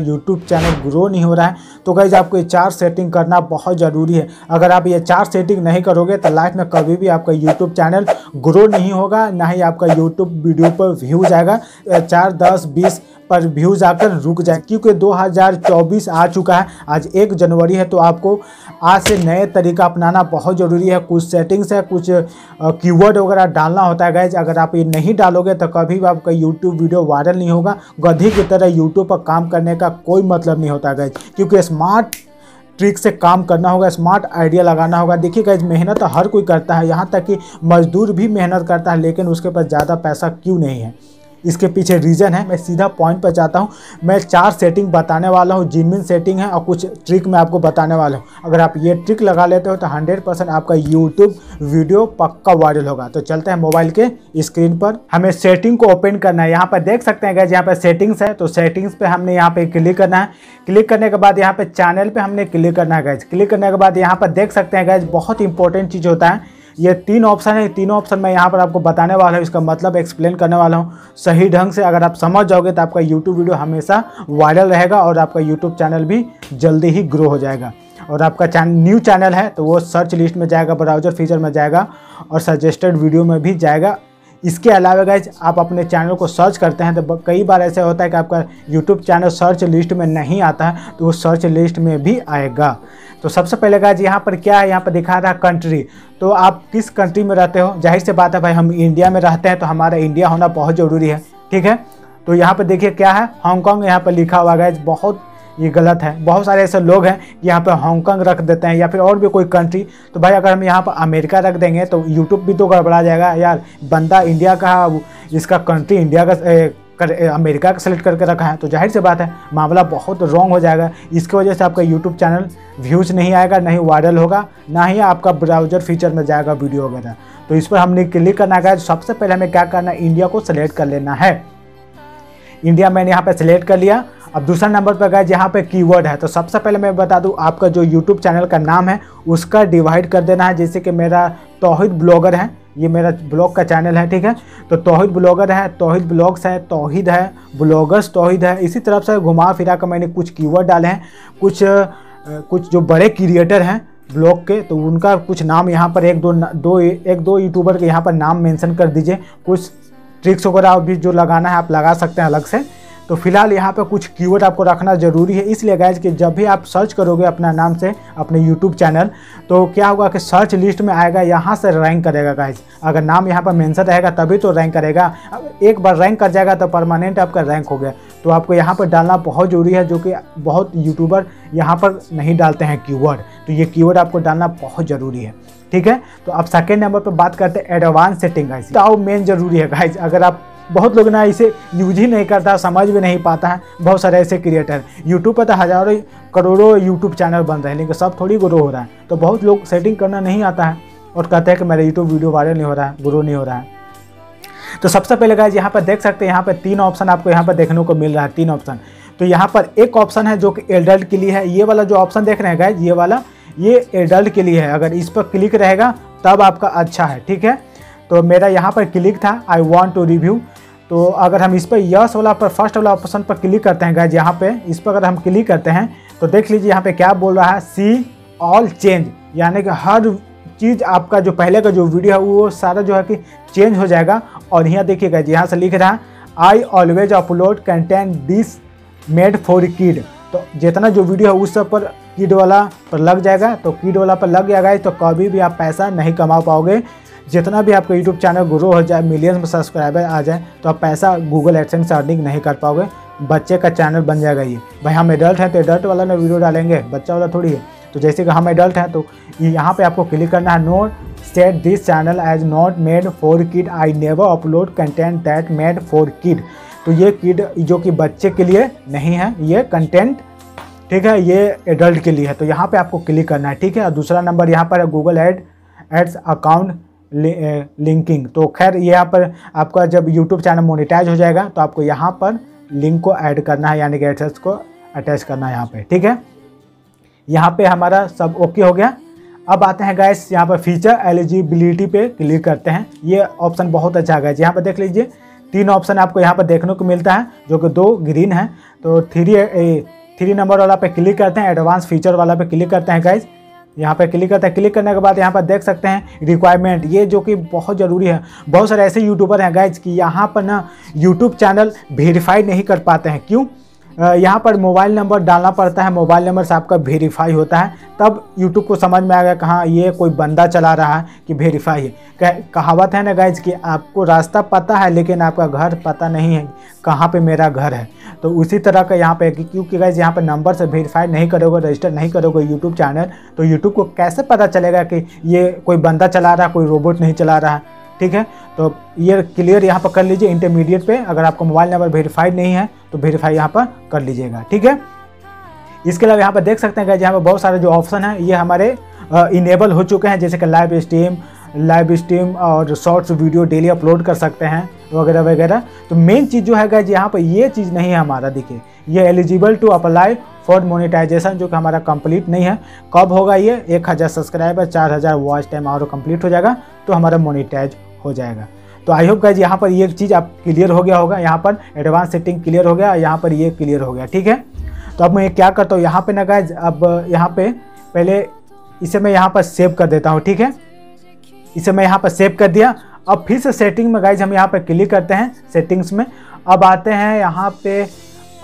YouTube channel grow नहीं हो रहा है। तो गाइज आपको ये चार सेटिंग करना बहुत ज़रूरी है। अगर आप ये चार सेटिंग नहीं करोगे तो लाइफ में कभी भी आपका YouTube चैनल ग्रो नहीं होगा, ना ही आपका YouTube वीडियो पर व्यूज़ आएगा। 4, 10, 20 पर व्यूज़ आकर रुक जाए, क्योंकि 2024 आ चुका है। आज 1 जनवरी है, तो आपको आज से नए तरीका अपनाना बहुत ज़रूरी है। कुछ सेटिंग्स है, कुछ कीवर्ड वगैरह डालना होता है गाइज। अगर आप ये नहीं डालोगे तो कभी भी आपका YouTube वीडियो वायरल नहीं होगा। गधी की तरह YouTube पर काम करने का कोई मतलब नहीं होता गाइज, क्योंकि स्मार्ट ट्रिक से काम करना होगा, स्मार्ट आइडिया लगाना होगा। देखिए गाइज, मेहनत तो हर कोई करता है, यहाँ तक कि मजदूर भी मेहनत करता है, लेकिन उसके पास ज़्यादा पैसा क्यों नहीं है, इसके पीछे रीज़न है। मैं सीधा पॉइंट पर जाता हूँ। मैं 4 सेटिंग बताने वाला हूँ, जिनमें सेटिंग है और कुछ ट्रिक मैं आपको बताने वाला हूँ। अगर आप ये ट्रिक लगा लेते हो तो 100% आपका यूट्यूब वीडियो पक्का वायरल होगा। तो चलते हैं मोबाइल के स्क्रीन पर। हमें सेटिंग को ओपन करना है। यहाँ पर देख सकते हैं गाइस, यहाँ पर सेटिंग्स है। तो सेटिंग्स पर हमने यहाँ पर क्लिक करना है। क्लिक करने के बाद यहाँ पर चैनल पर हमने क्लिक करना है गाइस। क्लिक करने के बाद यहाँ पर देख सकते हैं गाइस, बहुत इंपॉर्टेंट चीज़ होता है। ये 3 ऑप्शन है, 3 ऑप्शन मैं यहाँ पर आपको बताने वाला हूँ, इसका मतलब एक्सप्लेन करने वाला हूँ सही ढंग से। अगर आप समझ जाओगे तो आपका YouTube वीडियो हमेशा वायरल रहेगा और आपका YouTube चैनल भी जल्दी ही ग्रो हो जाएगा। और आपका न्यू चैनल है तो वो सर्च लिस्ट में जाएगा, ब्राउजर फीचर में जाएगा और सजेस्टेड वीडियो में भी जाएगा। इसके अलावा गाइज, आप अपने चैनल को सर्च करते हैं तो कई बार ऐसा होता है कि आपका YouTube चैनल सर्च लिस्ट में नहीं आता है, तो वो सर्च लिस्ट में भी आएगा। तो सबसे पहले गाइज यहाँ पर क्या है, यहाँ पर दिखा रहा है कंट्री। तो आप किस कंट्री में रहते हो? जाहिर सी बात है भाई, हम इंडिया में रहते हैं तो हमारा इंडिया होना बहुत ज़रूरी है, ठीक है। तो यहाँ पर देखिए क्या है, हांगकॉन्ग यहाँ पर लिखा हुआ गाइज। बहुत ये गलत है, बहुत सारे ऐसे लोग हैं कि यहाँ पर हांगकॉन्ग रख देते हैं या फिर और भी कोई कंट्री। तो भाई अगर हम यहाँ पर अमेरिका रख देंगे तो यूट्यूब भी तो गड़बड़ा जाएगा यार। बंदा इंडिया का, इसका कंट्री इंडिया का अमेरिका का सेलेक्ट करके रखा है, तो जाहिर सी बात है मामला बहुत रॉन्ग हो जाएगा। इसकी वजह से आपका यूट्यूब चैनल व्यूज़ नहीं आएगा, नहीं वायरल होगा, ना ही आपका ब्राउजर फीचर में जाएगा वीडियो वगैरह। तो इस पर हमने क्लिक करना है। सबसे पहले हमें क्या करना है, इंडिया को सिलेक्ट कर लेना है। इंडिया मैंने यहाँ पर सिलेक्ट कर लिया। अब दूसरा नंबर पर गाइस यहाँ पे कीवर्ड है। तो सबसे पहले मैं बता दूँ, आपका जो यूट्यूब चैनल का नाम है उसका डिवाइड कर देना है। जैसे कि मेरा तौहीद ब्लॉगर है, ये मेरा ब्लॉग का चैनल है, ठीक है। तो तौहीद ब्लॉगर है, तौहीद ब्लॉग्स है, तौहीद है, ब्लॉगर्स तौहीद है। इसी तरफ से घुमा फिरा कर मैंने कुछ कीवर्ड डाले हैं। कुछ जो बड़े क्रिएटर हैं ब्लॉग के, तो उनका कुछ नाम यहाँ पर एक दो यूट्यूबर के यहाँ पर नाम मेंशन कर दीजिए। कुछ ट्रिक्स वगैरह भी जो लगाना है आप लगा सकते हैं अलग से। तो फिलहाल यहाँ पे कुछ कीवर्ड आपको रखना ज़रूरी है। इसलिए गाइज कि जब भी आप सर्च करोगे अपना नाम से अपने YouTube चैनल, तो क्या होगा कि सर्च लिस्ट में आएगा, यहाँ से रैंक करेगा गाइज। अगर नाम यहाँ पर मेंशन रहेगा तभी तो रैंक करेगा। एक बार रैंक कर जाएगा तो परमानेंट आपका रैंक हो गया। तो आपको यहाँ पर डालना बहुत ज़रूरी है, जो कि बहुत यूट्यूबर यहाँ पर नहीं डालते हैं कीवर्ड। तो ये कीवर्ड आपको डालना बहुत ज़रूरी है, ठीक है। तो आप सेकेंड नंबर पर बात करते हैं एडवांस सेटिंग गाइज। तो मेन ज़रूरी है गाइज, अगर आप बहुत लोग ना इसे यूज ही नहीं करता, समझ भी नहीं पाता है। बहुत सारे ऐसे क्रिएटर यूट्यूब पर तो हज़ारों करोड़ों यूट्यूब चैनल बन रहे हैं, लेकिन सब थोड़ी ग्रो हो रहा है। तो बहुत लोग सेटिंग करना नहीं आता है और कहते हैं कि मेरा यूट्यूब वीडियो वायरल नहीं हो रहा है, ग्रो नहीं हो रहा है। तो सबसे पहले गाइस यहाँ पर देख सकते हैं, यहाँ पर 3 ऑप्शन आपको यहाँ पर देखने को मिल रहा है, 3 ऑप्शन। तो यहाँ पर एक ऑप्शन है जो कि एडल्ट के लिए है। ये वाला जो ऑप्शन देख रहे हैं गाइस, ये वाला, ये एडल्ट के लिए है। अगर इस पर क्लिक रहेगा तब आपका अच्छा है, ठीक है। तो मेरा यहाँ पर क्लिक था, आई वॉन्ट टू रिव्यू। तो अगर हम इस पर यस वाला पर फर्स्ट वाला ऑप्शन पर क्लिक करते हैं गाइज, यहाँ पे इस पर अगर हम क्लिक करते हैं तो देख लीजिए यहाँ पे क्या बोल रहा है, सी ऑल चेंज, यानी कि हर चीज़ आपका जो पहले का जो वीडियो है वो सारा जो है कि चेंज हो जाएगा। और यहाँ देखिएगा, यहाँ से लिख रहा है I always upload content this made for kid. तो जितना जो वीडियो है उस सब पर किड वाला पर लग जाएगा। तो किड वाला पर लग जाएगा तो कभी भी आप पैसा नहीं कमा पाओगे। जितना भी आपका यूट्यूब चैनल ग्रो हो जाए, मिलियंस में सब्सक्राइबर आ जाए, तो आप पैसा गूगल एडसेंस से अर्निंग नहीं कर पाओगे। बच्चे का चैनल बन जाएगा ये। भाई हम एडल्ट हैं तो एडल्ट वाला ना वीडियो डालेंगे, बच्चा वाला थोड़ी है। तो जैसे कि हम एडल्ट हैं तो यहाँ पे आपको क्लिक करना है, no set this channel as not made for kid, I never upload content that made for kid. तो ये किड जो कि बच्चे के लिए नहीं है ये कंटेंट, ठीक है, ये एडल्ट के लिए है। तो यहाँ पर आपको क्लिक करना है, ठीक है। और दूसरा नंबर यहाँ पर है गूगल एड्स अकाउंट लिंकिंग। तो खैर यहाँ पर आपका जब यूट्यूब चैनल मोनेटाइज हो जाएगा तो आपको यहाँ पर लिंक को ऐड करना है, यानी कि एडसेंस को अटैच करना है यहाँ पे, ठीक है। यहाँ पे हमारा सब ओके हो गया। अब आते हैं गाइस यहाँ पर फीचर एलिजिबिलिटी पे क्लिक करते हैं। ये ऑप्शन बहुत अच्छा है गाइस। यहाँ पर देख लीजिए तीन ऑप्शन आपको यहाँ पर देखने को मिलता है जो कि दो ग्रीन है। तो थ्री नंबर वाला पे क्लिक करते हैं, एडवांस फीचर वाला पे क्लिक करते हैं गाइज। यहाँ पे क्लिक करते हैं, क्लिक करने के बाद यहाँ पर देख सकते हैं रिक्वायरमेंट, ये जो कि बहुत ज़रूरी है। बहुत सारे ऐसे यूट्यूबर हैं गाइज कि यहाँ पर ना यूट्यूब चैनल वेरीफाई नहीं कर पाते हैं। क्यों? यहाँ पर मोबाइल नंबर डालना पड़ता है, मोबाइल नंबर से आपका वेरीफाई होता है, तब यूट्यूब को समझ में आएगा कहाँ ये कोई बंदा चला रहा है कि वेरीफाई है। कहावत है ना गाइज कि आपको रास्ता पता है लेकिन आपका घर पता नहीं है कहाँ पे मेरा घर है। तो उसी तरह का यहाँ पे, क्योंकि गाइज यहाँ पर नंबर से वेरीफाई नहीं करोगे, रजिस्टर नहीं करोगे यूट्यूब चैनल, तो यूट्यूब को कैसे पता चलेगा कि ये कोई बंदा चला रहा है, कोई रोबोट नहीं चला रहा है। ठीक है, तो ये क्लियर यहाँ पर कर लीजिए। इंटरमीडिएट पे अगर आपका मोबाइल नंबर वेरीफाइड नहीं है तो वेरीफाई यहाँ पर कर लीजिएगा। ठीक है, इसके अलावा यहाँ पर देख सकते हैं गाइस, यहाँ पर बहुत सारे जो ऑप्शन हैं ये हमारे इनेबल हो चुके हैं, जैसे कि लाइव स्ट्रीम और शॉर्ट्स वीडियो डेली अपलोड कर सकते हैं वगैरह वगैरह। तो मेन चीज़ जो है गाइस यहाँ पर ये चीज़ नहीं है हमारा, देखिए ये eligible to apply for monetisation जो कि हमारा कंप्लीट नहीं है। कब होगा ये? 1000 सब्सक्राइबर, 4000 वॉच टाइम और कंप्लीट हो जाएगा तो हमारा मोनेटाइज हो जाएगा। तो आई होप गाइज यहाँ पर ये चीज़ आप क्लियर हो गया होगा, यहाँ पर एडवांस सेटिंग क्लियर हो गया, यहाँ पर ये क्लियर हो गया। ठीक है, तो अब मैं क्या करता हूँ यहाँ पे ना गाइज, अब यहाँ पे पहले इसे मैं यहाँ पर सेव कर देता हूँ। ठीक है, इसे मैं यहाँ पर सेव कर दिया। अब फिर से सेटिंग में गाइज हम यहाँ पर क्लिक करते हैं, सेटिंग्स में अब आते हैं, यहाँ पर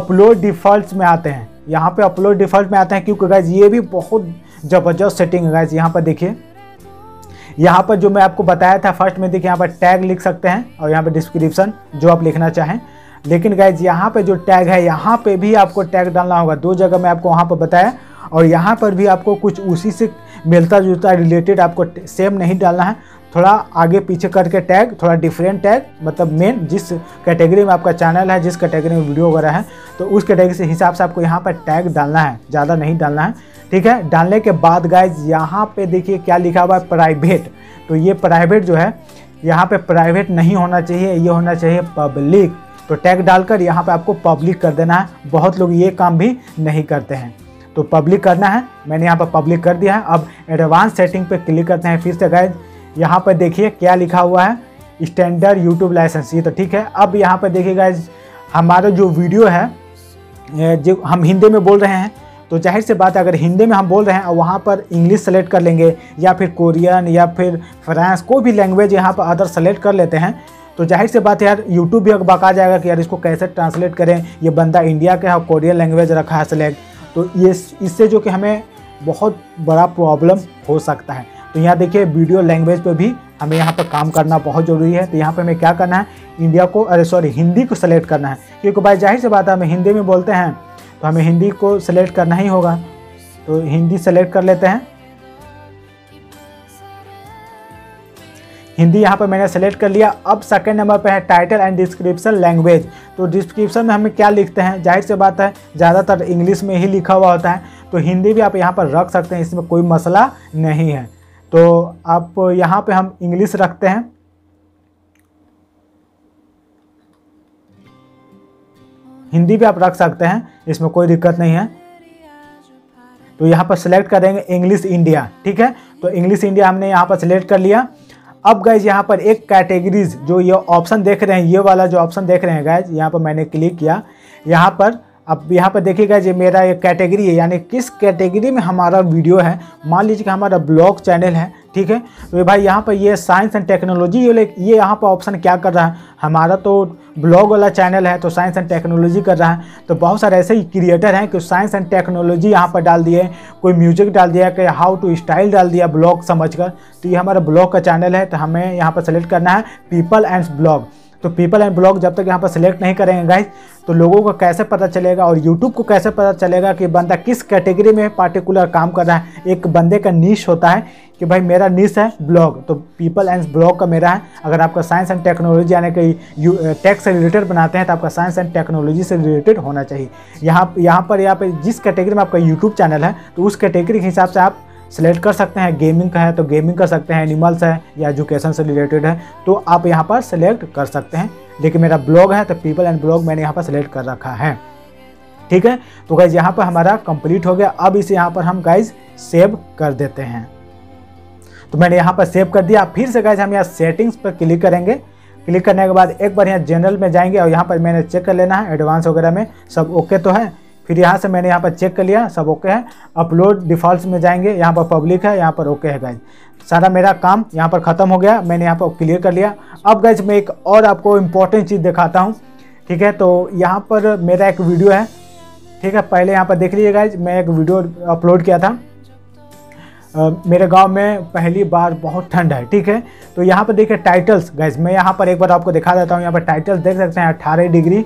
अपलोड डिफ़ॉल्ट में आते हैं, यहाँ पे अपलोड डिफ़ॉल्ट में आते हैं, क्योंकि गाइज ये भी बहुत ज़बरदस्त सेटिंग है गाइज। यहाँ पर देखिए, यहाँ पर जो मैं आपको बताया था फर्स्ट में, देखिए यहाँ पर टैग लिख सकते हैं और यहाँ पर डिस्क्रिप्शन जो आप लिखना चाहें, लेकिन गाइज यहाँ पे जो टैग है यहाँ पे भी आपको टैग डालना होगा। दो जगह मैं आपको वहाँ पर बताया और यहाँ पर भी आपको कुछ उसी से मिलता जुलता रिलेटेड आपको सेम नहीं डालना है, थोड़ा आगे पीछे करके टैग, थोड़ा डिफरेंट टैग, मतलब मेन जिस कैटेगरी में आपका चैनल है, जिस कैटेगरी में वीडियो वगैरह है, तो उस कैटेगरी से हिसाब से आपको यहाँ पर टैग डालना है, ज़्यादा नहीं डालना है। ठीक है, डालने के बाद गाइज यहाँ पे देखिए क्या लिखा हुआ है, प्राइवेट। तो ये प्राइवेट जो है यहाँ पे प्राइवेट नहीं होना चाहिए, ये होना चाहिए पब्लिक। तो टैग डालकर यहाँ पे आपको पब्लिक कर देना है। बहुत लोग ये काम भी नहीं करते हैं, तो पब्लिक करना है। मैंने यहाँ पर पब्लिक कर दिया है। अब एडवांस सेटिंग पर क्लिक करते हैं फिर से गाइज। यहाँ पर देखिए क्या लिखा हुआ है, स्टैंडर्ड यूट्यूब लाइसेंस, ये तो ठीक है। अब यहाँ पर देखिए गाइज हमारा जो वीडियो है, जो हम हिंदी में बोल रहे हैं, तो जाहिर से बात है अगर हिंदी में हम बोल रहे हैं और वहाँ पर इंग्लिश सेलेक्ट कर लेंगे या फिर कोरियन या फिर फ्रांस, कोई भी लैंग्वेज यहाँ पर अदर सेलेक्ट कर लेते हैं, तो जाहिर से बात है यार यूट्यूब भी बका जाएगा कि यार इसको कैसे ट्रांसलेट करें, ये बंदा इंडिया का है और कोरियन लैंग्वेज रखा है सेलेक्ट। तो ये इससे जो कि हमें बहुत बड़ा प्रॉब्लम हो सकता है। तो यहाँ देखिए वीडियो लैंग्वेज पे भी हमें यहाँ पर काम करना बहुत ज़रूरी है। तो यहाँ पे हमें क्या करना है, हिंदी को सेलेक्ट करना है, क्योंकि भाई जाहिर से बात है हमें हिंदी में बोलते हैं तो हमें हिंदी को सेलेक्ट करना ही होगा। तो हिंदी सेलेक्ट कर लेते हैं, हिंदी यहाँ पर मैंने सेलेक्ट कर लिया। अब सेकेंड नंबर पे है टाइटल एंड डिस्क्रिप्शन लैंग्वेज। तो डिस्क्रिप्शन में हमें क्या लिखते हैं, जाहिर सी बात है ज़्यादातर इंग्लिश में ही लिखा हुआ होता है, तो हिंदी भी आप यहाँ पर रख सकते हैं, इसमें कोई मसला नहीं है। तो आप यहाँ पे हम इंग्लिश रखते हैं। हिंदी भी आप रख सकते हैं, इसमें कोई दिक्कत नहीं है। तो यहाँ पर सिलेक्ट करेंगे इंग्लिश इंडिया। ठीक है, तो इंग्लिश इंडिया हमने यहाँ पर सिलेक्ट कर लिया। अब गाइज यहाँ पर एक कैटेगरीज जो ये ऑप्शन देख रहे हैं, ये वाला जो ऑप्शन देख रहे हैं गाइज, यहाँ पर मैंने क्लिक किया। यहाँ पर अब यहाँ पर देखिएगा जी मेरा ये कैटेगरी है, यानी किस कैटेगरी में हमारा वीडियो है। मान लीजिए कि हमारा ब्लॉग चैनल है, ठीक है, तो भाई यहाँ पर ये साइंस एंड टेक्नोलॉजी, ये यहाँ पर ऑप्शन क्या कर रहा है, हमारा तो ब्लॉग वाला चैनल है तो साइंस एंड टेक्नोलॉजी कर रहा है। तो बहुत सारे ऐसे क्रिएटर हैं कि साइंस एंड टेक्नोलॉजी यहाँ पर डाल दिए, कोई म्यूजिक डाल दिया, कोई हाउ टू स्टाइल डाल दिया ब्लॉग समझ कर। तो ये हमारा ब्लॉग का चैनल है, तो हमें यहाँ पर सेलेक्ट करना है पीपल एंड ब्लॉग। तो पीपल एंड ब्लॉग जब तक यहाँ पर सिलेक्ट नहीं करेंगे गाइज, तो लोगों को कैसे पता चलेगा और यूट्यूब को कैसे पता चलेगा कि बंदा किस कैटेगरी में पार्टिकुलर काम कर रहा है। एक बंदे का नीश होता है कि भाई मेरा नीश है ब्लॉग, तो पीपल एंड ब्लॉग का मेरा है। अगर आपका साइंस एंड टेक्नोलॉजी यानी कि टेक से रिलेटेड बनाते हैं तो आपका साइंस एंड टेक्नोलॉजी से रिलेटेड होना चाहिए। यहाँ पर जिस कैटेगरी में आपका यूट्यूब चैनल है तो उस कैटेगरी के हिसाब से आप सेलेक्ट कर सकते हैं। गेमिंग का है तो गेमिंग कर सकते हैं, एनिमल्स है या एजुकेशन से रिलेटेड है तो आप यहाँ पर सेलेक्ट कर सकते हैं। लेकिन मेरा ब्लॉग है तो पीपल एंड ब्लॉग मैंने यहाँ पर सेलेक्ट कर रखा है। ठीक है, तो गाइज यहाँ पर हमारा कंप्लीट हो गया। अब इसे यहाँ पर हम गाइज सेव कर देते हैं। तो मैंने यहाँ पर सेव कर दिया। फिर से गाइज हम यहाँ सेटिंग्स पर क्लिक करेंगे, क्लिक करने के बाद एक बार यहाँ जनरल में जाएंगे और यहाँ पर मैंने चेक कर लेना है एडवांस वगैरह में सब ओके तो है। फिर यहाँ से मैंने यहाँ पर चेक कर लिया, सब ओके है। अपलोड डिफ़ॉल्ट्स में जाएंगे, यहाँ पर पब्लिक है, यहाँ पर ओके है गाइज। सारा मेरा काम यहाँ पर ख़त्म हो गया, मैंने यहाँ पर क्लियर कर लिया। अब गाइज मैं एक और आपको इम्पोर्टेंट चीज़ दिखाता हूँ, ठीक है। तो यहाँ पर मेरा एक वीडियो है, ठीक है। पहले यहाँ पर देख लीजिए गाइज, मैं एक वीडियो अपलोड किया था, मेरे गांव में पहली बार बहुत ठंड है, ठीक है। तो यहाँ पर देखिए टाइटल्स गाइज, मैं यहाँ पर एक बार आपको दिखा देता हूँ। यहाँ पर टाइटल्स देख सकते हैं 18 डिग्री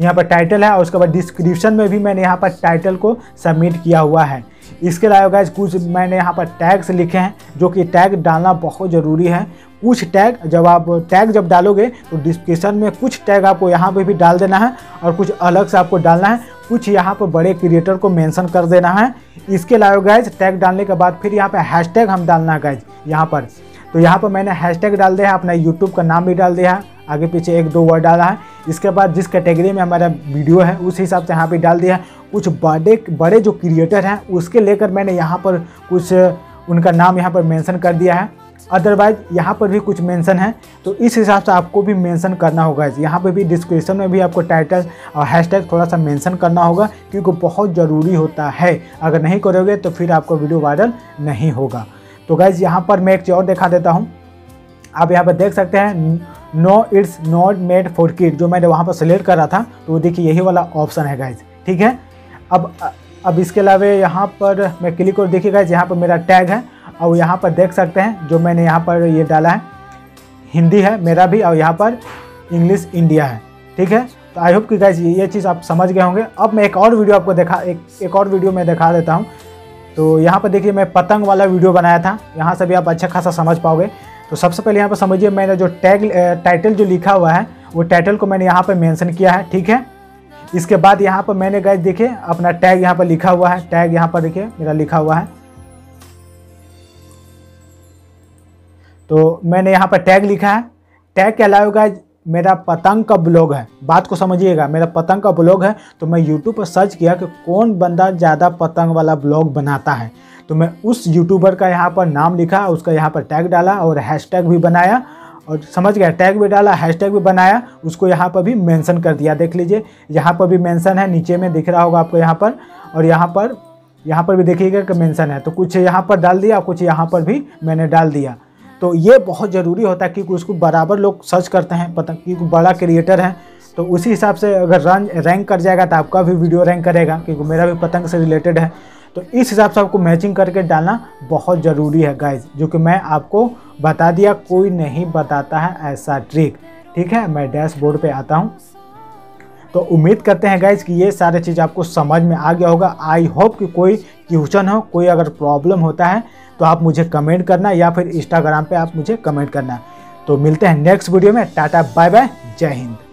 यहाँ पर टाइटल है और उसके बाद डिस्क्रिप्शन में भी मैंने यहाँ पर टाइटल को सबमिट किया हुआ है। इसके अलावा गाइज कुछ मैंने यहाँ पर टैग्स लिखे हैं, जो कि टैग डालना बहुत ज़रूरी है। कुछ टैग जब आप डालोगे तो डिस्क्रिप्शन में कुछ टैग आपको यहाँ पर भी डाल देना है और कुछ अलग से आपको डालना है, कुछ यहाँ पर बड़े क्रिएटर को मेंशन कर देना है। इसके अलावा गाइज टैग डालने के बाद फिर यहाँ पर हैशटैग हम डालना है गाइज। यहाँ पर तो यहाँ पर मैंने हैशटैग डाल दिया, अपना यूट्यूब का नाम भी डाल दिया, आगे पीछे एक दो वर्ड डाला है। इसके बाद जिस कैटेगरी में हमारा वीडियो है उस हिसाब से यहाँ पे डाल दिया है। कुछ बड़े जो क्रिएटर हैं उसके लेकर मैंने यहाँ पर कुछ उनका नाम यहाँ पर मेंशन कर दिया है। अदरवाइज यहाँ पर भी कुछ मेंशन है, तो इस हिसाब से आपको भी मेंशन करना होगा। यहाँ पे भी डिस्क्रिप्शन में भी आपको टाइटल और हैशटैग थोड़ा सा मेंशन करना होगा, क्योंकि बहुत ज़रूरी होता है। अगर नहीं करोगे तो फिर आपका वीडियो वायरल नहीं होगा। तो गाइज यहाँ पर मैं एक चीज़ और दिखा देता हूँ, आप यहाँ पर देख सकते हैं no it's not made for kid, जो मैंने वहाँ पर सेलेक्ट करा था, तो देखिए यही वाला ऑप्शन है गाइज, ठीक है। अब इसके अलावा यहाँ पर मैं क्लिक और देखिए गाइज यहाँ पर मेरा टैग है और यहाँ पर देख सकते हैं जो मैंने यहाँ पर ये डाला है हिंदी है मेरा भी और यहाँ पर इंग्लिश इंडिया है, ठीक है। तो आई होप कि गाइज ये चीज़ आप समझ गए होंगे। अब मैं एक और वीडियो आपको दिखा देता हूँ। तो यहाँ पर देखिए मैं पतंग वाला वीडियो बनाया था, यहाँ से भी आप अच्छा खासा समझ पाओगे। तो सबसे पहले यहाँ पर समझिए मैंने जो टाइटल जो लिखा हुआ है वो टाइटल को मैंने यहाँ पर मेंशन किया है, ठीक है। इसके बाद यहाँ पर मैंने गाइज देखिए अपना टैग यहाँ पर लिखा हुआ है, टैग यहाँ पर देखिए मेरा लिखा हुआ है। तो मैंने यहाँ पर टैग लिखा है, टैग के अलावा गाइज मेरा पतंग का ब्लॉग है। बात को समझिएगा, मेरा पतंग का ब्लॉग है। तो मैं यूट्यूब पर सर्च किया कि कौन बंदा ज़्यादा पतंग वाला ब्लॉग बनाता है, तो मैं उस यूट्यूबर का यहाँ पर नाम लिखा, उसका यहाँ पर टैग डाला और हैशटैग भी बनाया, और समझ गया टैग भी डाला हैशटैग भी बनाया, उसको यहाँ पर भी मेंशन कर दिया। देख लीजिए यहाँ पर भी मेंशन है, नीचे में दिख रहा होगा आपको यहाँ पर, और यहाँ पर भी देखिएगा कि मेंशन है। तो कुछ यहाँ पर डाल दिया, कुछ यहाँ पर भी मैंने डाल दिया। तो ये बहुत ज़रूरी होता है क्योंकि उसको बराबर लोग सर्च करते हैं, पता क्योंकि बड़ा क्रिएटर है। तो उसी हिसाब से अगर रैंक कर जाएगा तो आपका भी वीडियो रैंक करेगा, क्योंकि मेरा भी पतंग से रिलेटेड है। तो इस हिसाब से आपको मैचिंग करके डालना बहुत ज़रूरी है गाइज, जो कि मैं आपको बता दिया, कोई नहीं बताता है ऐसा ट्रिक, ठीक है। मैं डैशबोर्ड पे आता हूँ। तो उम्मीद करते हैं गाइज कि ये सारी चीज़ आपको समझ में आ गया होगा। आई होप कि कोई क्वेश्चन हो, कोई अगर प्रॉब्लम होता है तो आप मुझे कमेंट करना या फिर इंस्टाग्राम पर आप मुझे कमेंट करना। तो मिलते हैं नेक्स्ट वीडियो में, टाटा बाय बाय, जय हिंद।